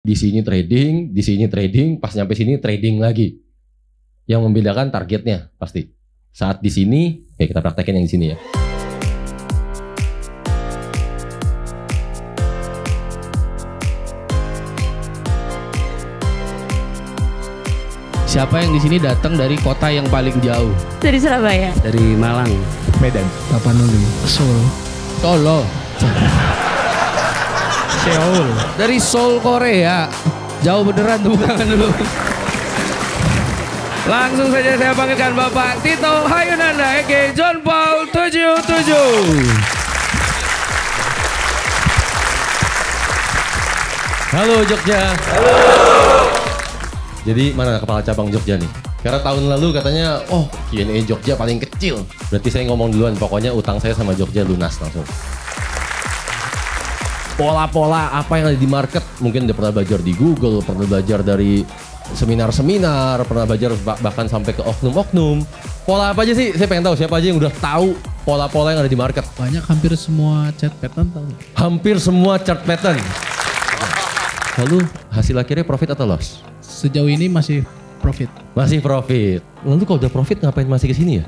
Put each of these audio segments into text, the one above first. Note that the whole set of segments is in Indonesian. di sini trading, pas nyampe sini trading lagi. Yang membedakan targetnya pasti. Saat di sini, ya kita praktekin yang di sini ya. Siapa yang di sini datang dari kota yang paling jauh? Dari Surabaya. Dari Malang, Medan, Tapanuli, Seoul, Solo, Seoul. Dari Seoul, Korea. Jauh beneran tuh, bukan dulu. Langsung saja saya panggilkan Bapak Tito Hayunanda, aka John Paul 77. Halo Jogja. Halo. Jadi mana kepala cabang Jogja nih? Karena tahun lalu katanya, oh Q&A Jogja paling kecil. Berarti saya ngomong duluan, pokoknya utang saya sama Jogja lunas langsung. Pola-pola apa yang ada di market, mungkin udah pernah belajar di Google, pernah belajar dari seminar-seminar, pernah belajar bahkan sampai ke oknum-oknum. Pola apa aja sih? Saya pengen tahu siapa aja yang udah tahu pola-pola yang ada di market. Banyak, hampir semua chart pattern tahu. Hampir semua chart pattern. Lalu hasil akhirnya profit atau loss? Sejauh ini masih profit. Masih profit. Lalu kalau udah profit ngapain masih kesini ya?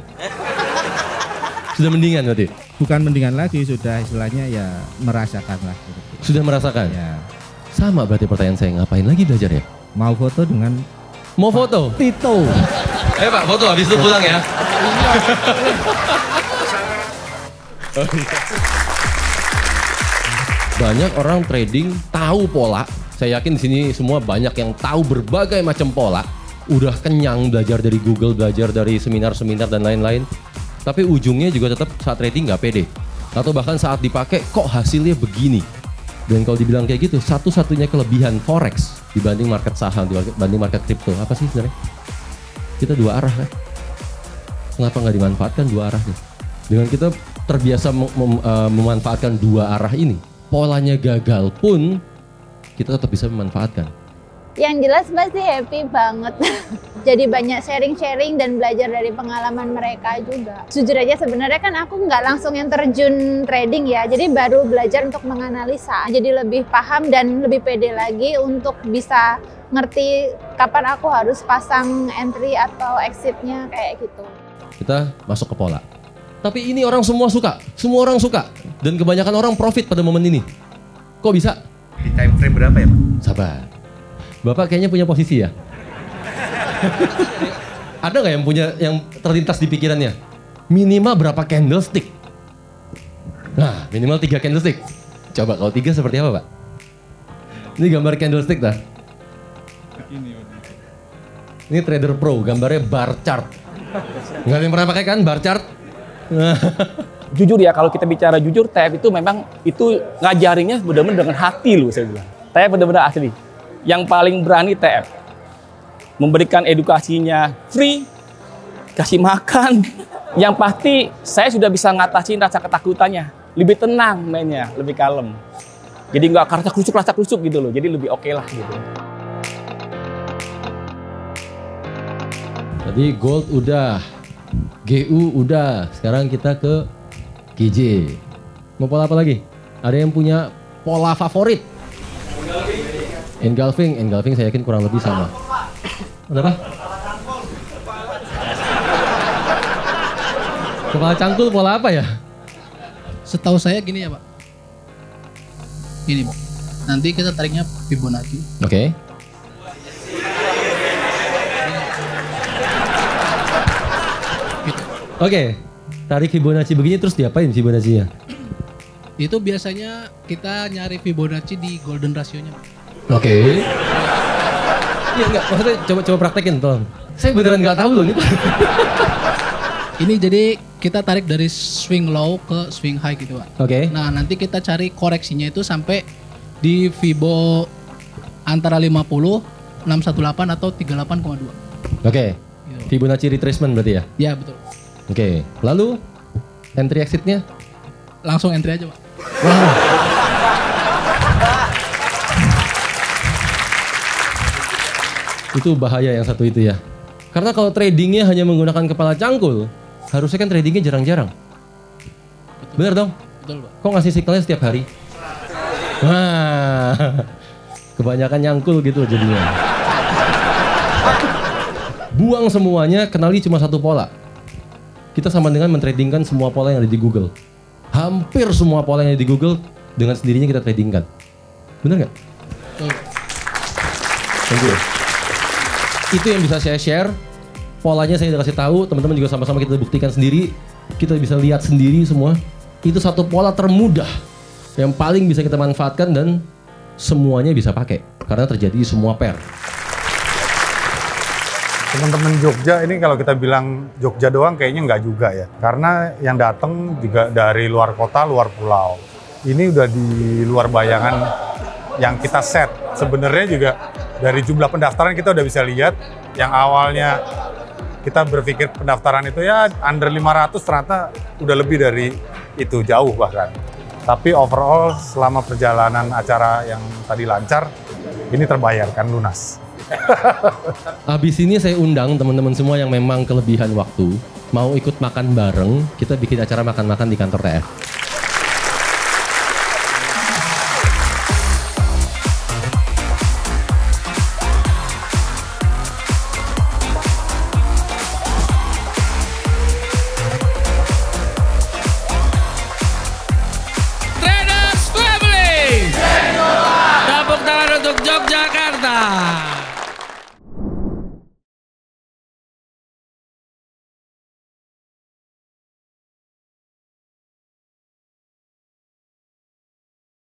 Sudah mendingan berarti? Bukan mendingan lagi, sudah istilahnya ya merasakan lah. Sudah merasakan? Ya. Sama berarti pertanyaan saya, ngapain lagi belajar ya? Mau foto dengan... Mau foto? Tito. Eh Pak, foto habis itu pulang ya? Oh, iya. Banyak orang trading tahu pola. Saya yakin di sini semua banyak yang tahu berbagai macam pola. Udah kenyang belajar dari Google, belajar dari seminar-seminar dan lain-lain. Tapi ujungnya juga tetap saat trading nggak pede. Atau bahkan saat dipakai kok hasilnya begini. Dan kalau dibilang kayak gitu, satu-satunya kelebihan forex dibanding market saham, dibanding market kripto apa sih sebenarnya? Kita dua arah kan? Kenapa nggak dimanfaatkan dua arahnya? Dengan kita terbiasa memanfaatkan dua arah ini, polanya gagal pun kita tetap bisa memanfaatkan. Yang jelas pasti happy banget. Jadi banyak sharing-sharing dan belajar dari pengalaman mereka juga. Jujur aja sebenarnya kan aku nggak langsung yang terjun trading ya. Jadi baru belajar untuk menganalisa. Jadi lebih paham dan lebih pede lagi untuk bisa ngerti kapan aku harus pasang entry atau exitnya kayak gitu. Kita masuk ke pola. Tapi ini orang semua suka. Semua orang suka. Dan kebanyakan orang profit pada momen ini. Kok bisa? Di time frame berapa ya Pak? Sabar. Bapak kayaknya punya posisi ya? Ada nggak yang punya, yang terlintas di pikirannya? Minimal berapa candlestick? Nah, minimal 3 candlestick. Coba kalau 3 seperti apa Pak? Ini gambar candlestick dah. Ini trader pro, gambarnya bar chart. Nggak ada yang pernah pakai kan bar chart? Jujur ya, kalau kita bicara jujur, TF itu memang itu ngajarinnya benar-benar dengan hati loh saya bilang. TF benar-benar asli. Yang paling berani TF. Memberikan edukasinya free, kasih makan. Yang pasti saya sudah bisa ngatasin rasa ketakutannya. Lebih tenang mainnya, lebih kalem. Jadi nggak kerasa kerucuk gitu loh, jadi lebih oke lah gitu. Jadi gold udah, GU udah, sekarang kita ke GJ. Mau pola apa lagi? Ada yang punya pola favorit? Engulfing. Engulfing saya yakin kurang lebih sama. Ada apa? Kepala cangkul pola apa ya? Setahu saya gini ya Pak. Gini Pak. Nanti kita tariknya Fibonacci. Oke. Okay. Gitu. Oke. Okay. Tarik Fibonacci begini terus diapain Fibonacci-nya? Itu biasanya kita nyari Fibonacci di golden ratio-nya. Oke. Okay. Iya enggak, maksudnya coba praktekin tolong. Saya beneran nggak tahu loh ini. Ini jadi kita tarik dari swing low ke swing high gitu Pak. Oke. Okay. Nah nanti kita cari koreksinya itu sampai di Fibo antara 50, 618 atau 38,2. Oke. Okay. Fibonacci retracement berarti ya? Iya betul. Oke, lalu entry exitnya? Langsung entry aja Pak. Wow. Itu bahaya yang satu itu ya. Karena kalau tradingnya hanya menggunakan kepala cangkul, harusnya kan tradingnya jarang-jarang. Bener dong? Betul Pak. Kok ngasih signalnya setiap hari? Nah, Kebanyakan nyangkul gitu jadinya. Buang semuanya, kenali cuma satu pola. Kita sama dengan mentradingkan semua pola yang ada di Google. Hampir semua pola yang ada di Google dengan sendirinya kita tradingkan. Bener nggak? Thank you. Itu yang bisa saya share. Polanya saya udah kasih tahu, teman-teman juga sama-sama kita buktikan sendiri. Kita bisa lihat sendiri semua. Itu satu pola termudah yang paling bisa kita manfaatkan dan semuanya bisa pakai karena terjadi semua pair. Teman-teman Jogja ini kalau kita bilang Jogja doang kayaknya nggak juga ya. Karena yang datang juga dari luar kota, luar pulau. Ini udah di luar bayangan yang kita set. Sebenarnya juga dari jumlah pendaftaran kita udah bisa lihat. Yang awalnya kita berpikir pendaftaran itu ya under 500 ternyata udah lebih dari itu, jauh bahkan. Tapi overall selama perjalanan acara yang tadi lancar, ini terbayarkan lunas. Abis ini saya undang teman-teman semua yang memang kelebihan waktu, mau ikut makan bareng, kita bikin acara makan-makan di kantor TF.